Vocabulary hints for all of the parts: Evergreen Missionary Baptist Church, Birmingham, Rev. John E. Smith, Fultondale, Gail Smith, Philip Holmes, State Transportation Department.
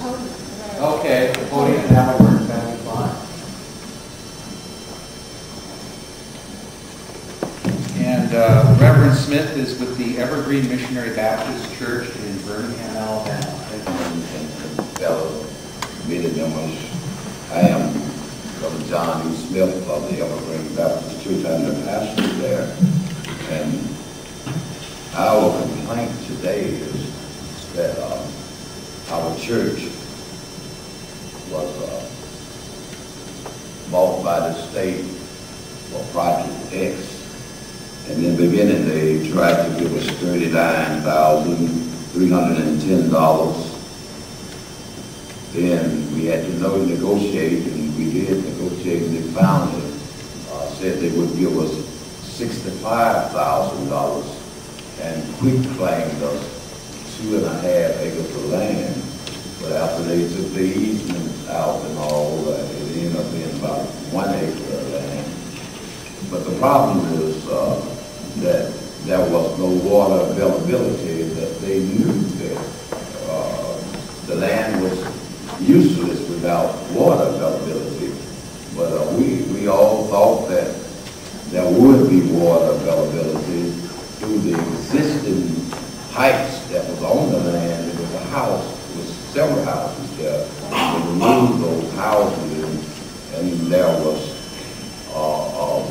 Okay, the podium, that would work, that would be fine. And Reverend Smith is with the Evergreen Missionary Baptist Church in Birmingham, Alabama. And fellow committee members, I am Rev. John E. Smith of the Evergreen Baptist Church. I'm the pastor there. And our complaint today is that our church was bought by the state for Project X, and in the beginning they tried to give us $39,310. Then we had to negotiate, and we did negotiate, and they finally said they would give us $65,000 and quick claimed us 2.5 acres of land. But after they took the easements out and all, it ended up being about 1 acre of land. But the problem is that there was no water availability, that they knew that the land was useless without water availability. But we all thought that there would be water availability through the existing pipes that was on the land. It was a house. Several houses there. They removed those houses, and there was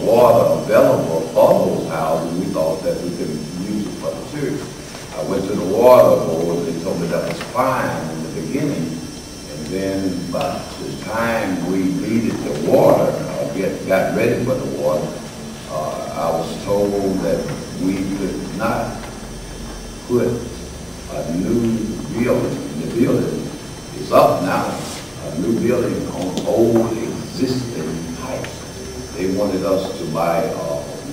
water available for those houses. We thought that we could use it for the church. I went to the water board. They told me that was fine in the beginning, and then by the time we needed the water, got ready for the water, I was told that we could not put a new building. The building is up now, a new building on old existing pipes. They wanted us to buy a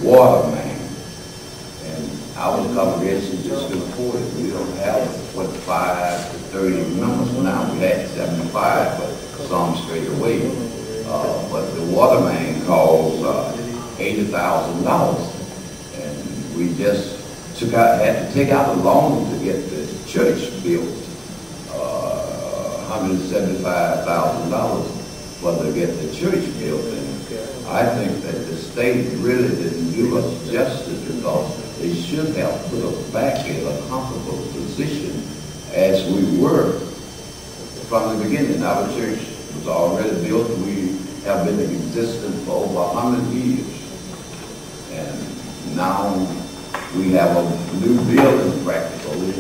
water main, and our congregation just couldn't afford it. We don't have 45 to 30 members now. We had 75, but some straight away. But the water main costs $80,000, and we just had to take out a loan to get the church built. $175,000 for to get the church built, and I think that the state really didn't do us justice because they should have put us back in a comfortable position as we were from the beginning. Our church was already built. We have been in existence for over 100 years, and now we have a new building practically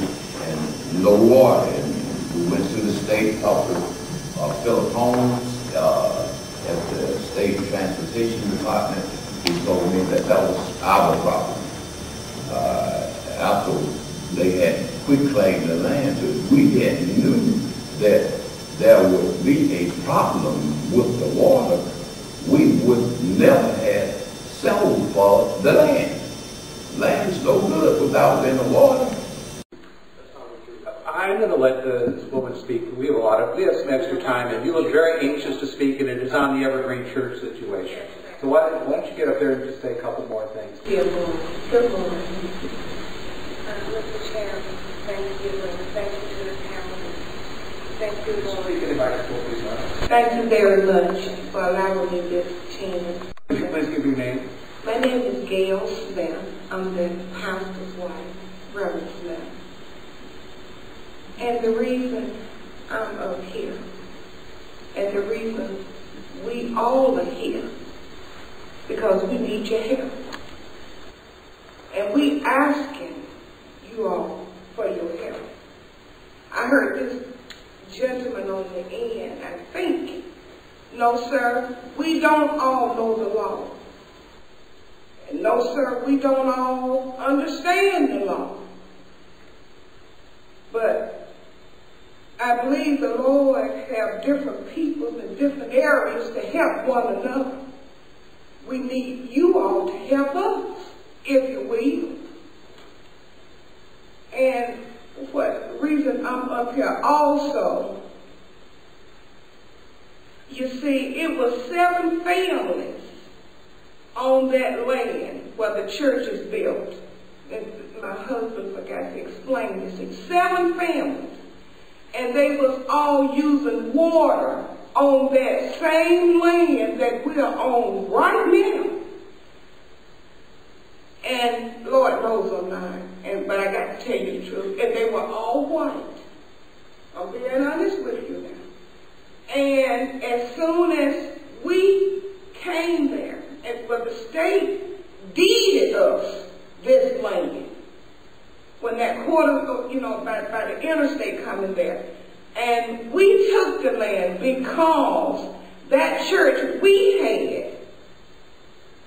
and no water. We went to the state, talked to Philip Holmes at the State Transportation Department. He told me that that was our problem. After they had quick claimed the land, we hadn't knew that there would be a problem with the water. We would never have sold for the land. Land's no good without any water. I'm going to let this woman speak. We have some extra time, and you look very anxious to speak, and it is on the Evergreen Church situation. So why don't you get up there and just say a couple more things? Good morning. Mr. Chairman, thank you, and thank you to the panel. Thank you, Lord. Thank you very much for allowing me this chance. Could you please give your name? My name is Gail Smith. I'm the pastor's wife, Reverend Smith. And the reason I'm up here, and the reason we all are here, because we need your help. And we asking you all for your help. I heard this gentleman on the end, I think, no sir, we don't all know the law. And no sir, we don't all understand the law. But I believe the Lord have different people in different areas to help one another. We need you all to help us, if you will. And what reason I'm up here also, you see, it was 7 families on that land where the church is built. And my husband forgot to explain this. It's 7 families. and they was all using water on that same land that we are on right now. And Lord knows I'm lying, but I got to tell you the truth. And they were all white. I'm being honest with you now. And as soon as we came there, but the state deeded us this land. When that quarter, you know, by the interstate coming there. And we took the land because that church we had,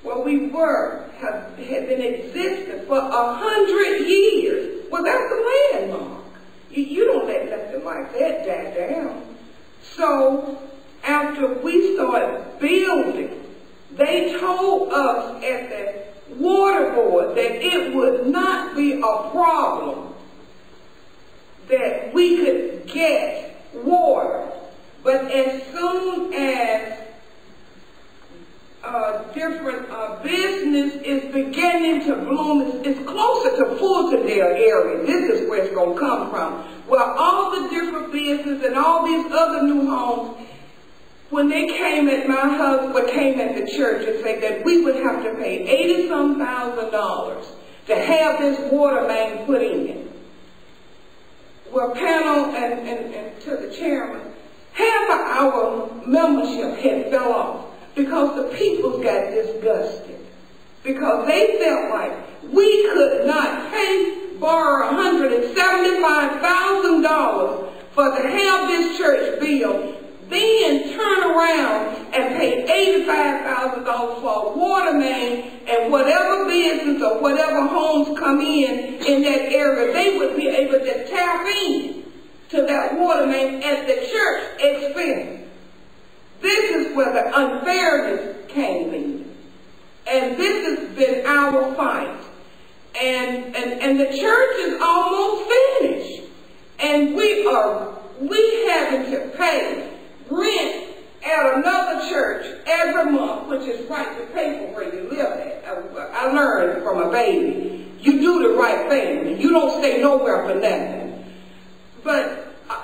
where we were, had been existing for 100 years. Well, that's a landmark. You don't let nothing like that die down. So after we started building, they told us at the water board that it would not be a problem that we could get water. But as soon as different business is beginning to bloom, it's closer to Fultondale area, this is where it's going to come from, where all the different businesses and all these other new homes, when they came at my husband, came at the church and said that we would have to pay $80-some thousand to have this water main put in. Well, panel and to the chairman, half of our membership had fell off because the people got disgusted. Because they felt like we could not borrow $175,000 for to have this church built, then turn around and pay $85,000 for a water main, and whatever business or whatever homes come in that area, they would be able to tap in to that water main at the church expense. This is where the unfairness came in. And this has been our fight. And the church is almost finished. And we having to pay rent at another church every month, which is right to pay for where you live at. I learned from a baby, you do the right thing. You don't stay nowhere for nothing.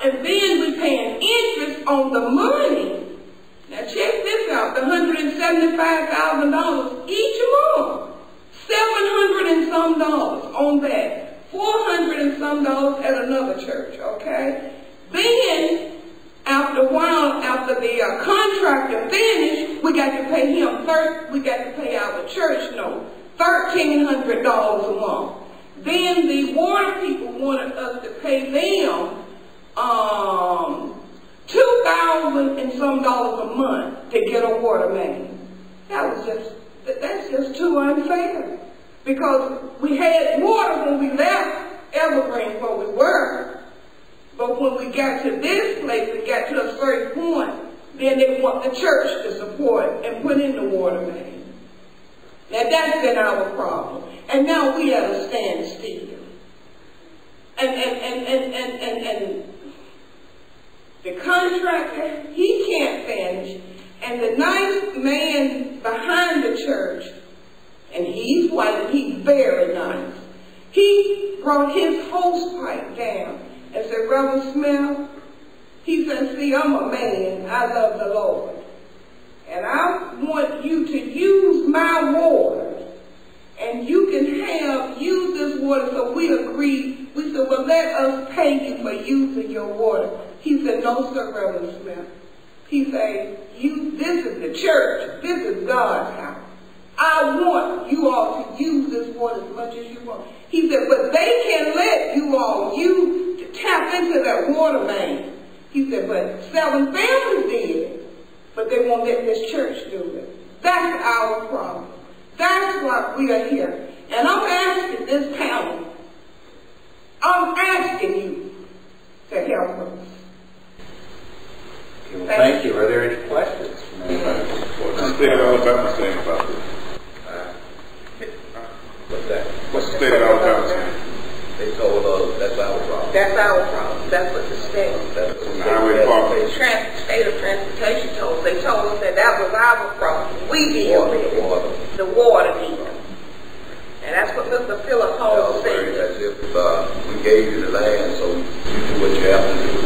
And then we paying interest on the money. Now check this out, the $175,000 each month, $700 and some on that, $400 and some at another church, okay? Then, after a while, after the contractor finished, we got to pay our church note, $1,300 a month. Then the water people wanted us to pay them $2,000 and some a month to get a water main. That's just too unfair. Because we had water when we left Evergreen where we were. But when we got to this place, we got to a certain point, then they want the church to support and put in the water main. Now that's been our problem. And now we have to stand still. And the contractor, he can't finish. And the nice man behind the church, and he's white, he's very nice, he brought his hose pipe down. I said, Rev. Smith, he said, see, I'm a man. I love the Lord. And I want you to use my water. And you can use this water. So we agreed. We said, well, let us pay you for using your water. He said, no, sir, Rev. Smith. He said, this is the church. This is God's house. I want you all to use this water as much as you want. He said, but they can let you all use tap into that water main. He said, but 7 families did, but they won't let this church do it. That's our problem. That's why we are here. And I'm asking this panel, I'm asking you to help us. Okay, well, thank you. Are there any questions from anybody? What's the state of Alabama saying about this? What's the state of Alabama saying? They told us that's our problem. That's our problem. That's what the state. That's what the State of Transportation told us. They told us that that was our problem. We deal with it. The water deal. And that's what Mr. Philip Holmes said. That's it. We gave you the land, so you do what you have to do.